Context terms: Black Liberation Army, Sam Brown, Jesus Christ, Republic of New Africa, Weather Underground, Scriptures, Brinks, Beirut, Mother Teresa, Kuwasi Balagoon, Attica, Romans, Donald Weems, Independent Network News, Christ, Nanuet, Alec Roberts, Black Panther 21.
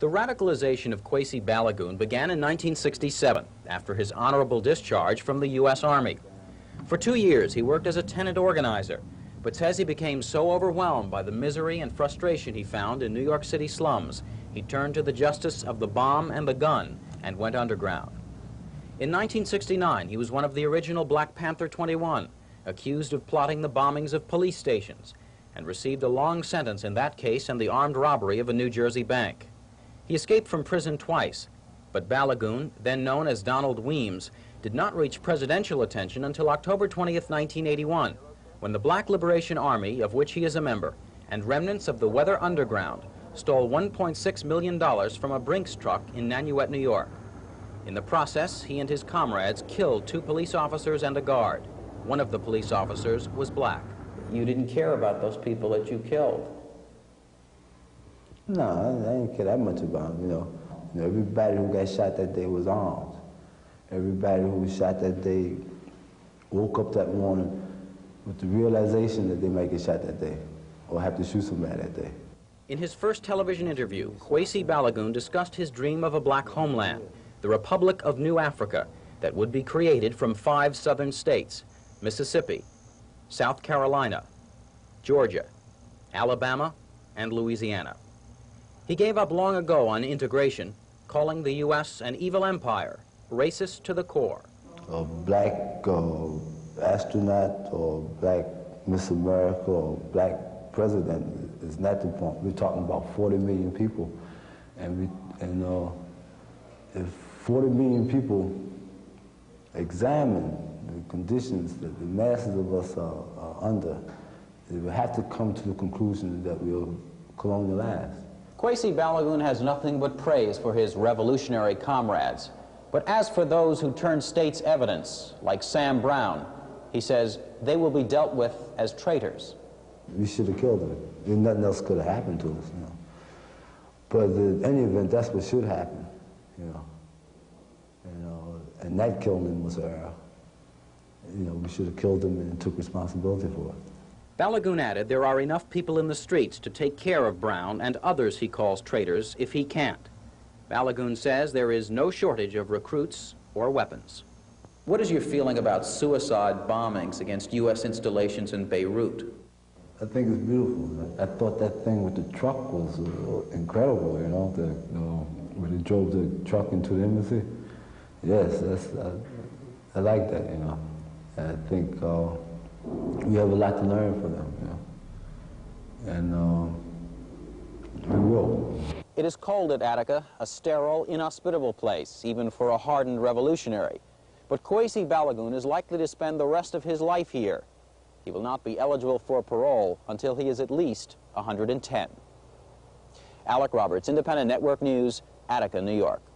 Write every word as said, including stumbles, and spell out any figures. The radicalization of Kuwasi Balagoon began in nineteen sixty-seven after his honorable discharge from the U S Army. For two years, he worked as a tenant organizer, but says he became so overwhelmed by the misery and frustration he found in New York City slums, he turned to the justice of the bomb and the gun and went underground. In nineteen sixty-nine, he was one of the original Black Panther twenty-one, accused of plotting the bombings of police stations, and received a long sentence in that case and the armed robbery of a New Jersey bank. He escaped from prison twice, but Balagoon, then known as Donald Weems, did not reach presidential attention until October twentieth, nineteen eighty-one. When the Black Liberation Army, of which he is a member, and remnants of the Weather Underground stole one point six million dollars from a Brinks truck in Nanuet, New York. In the process, he and his comrades killed two police officers and a guard. One of the police officers was black. You didn't care about those people that you killed? No, I didn't care that much about them, you know. You know, everybody who got shot that day was armed. Everybody who was shot that day woke up that morning with the realization that they might get shot that day or have to shoot somebody that day. In his first television interview, Kuwasi Balagoon discussed his dream of a black homeland, the Republic of New Africa, that would be created from five southern states: Mississippi, South Carolina, Georgia, Alabama, and Louisiana. He gave up long ago on integration, calling the U S an evil empire, racist to the core. A black uh, astronaut or black Miss America or black president is not the point. We're talking about forty million people, and we, and uh, if forty million people examine the conditions that the masses of us are, are under, they will have to come to the conclusion that we are colonialized. Kuwasi Balagoon has nothing but praise for his revolutionary comrades. But as for those who turn state's evidence, like Sam Brown, he says they will be dealt with as traitors. We should have killed them. Nothing else could have happened to us, you know. But in any event, that's what should happen, you know. You know, and that killing was error. You know, we should have killed them and took responsibility for it. Balagoon added there are enough people in the streets to take care of Brown and others he calls traitors if he can't. Balagoon says there is no shortage of recruits or weapons. What is your feeling about suicide bombings against U S installations in Beirut? I think it's beautiful. I thought that thing with the truck was uh, incredible, you know, the, you know, when it drove the truck into the embassy. Yes, that's, I, I like that, you know. And I think uh, we have a lot to learn from them, you know, and um, we will. It is cold at Attica, a sterile, inhospitable place, even for a hardened revolutionary. But Kuwasi Balagoon is likely to spend the rest of his life here. He will not be eligible for parole until he is at least one hundred ten. Alec Roberts, Independent Network News, Attica, New York.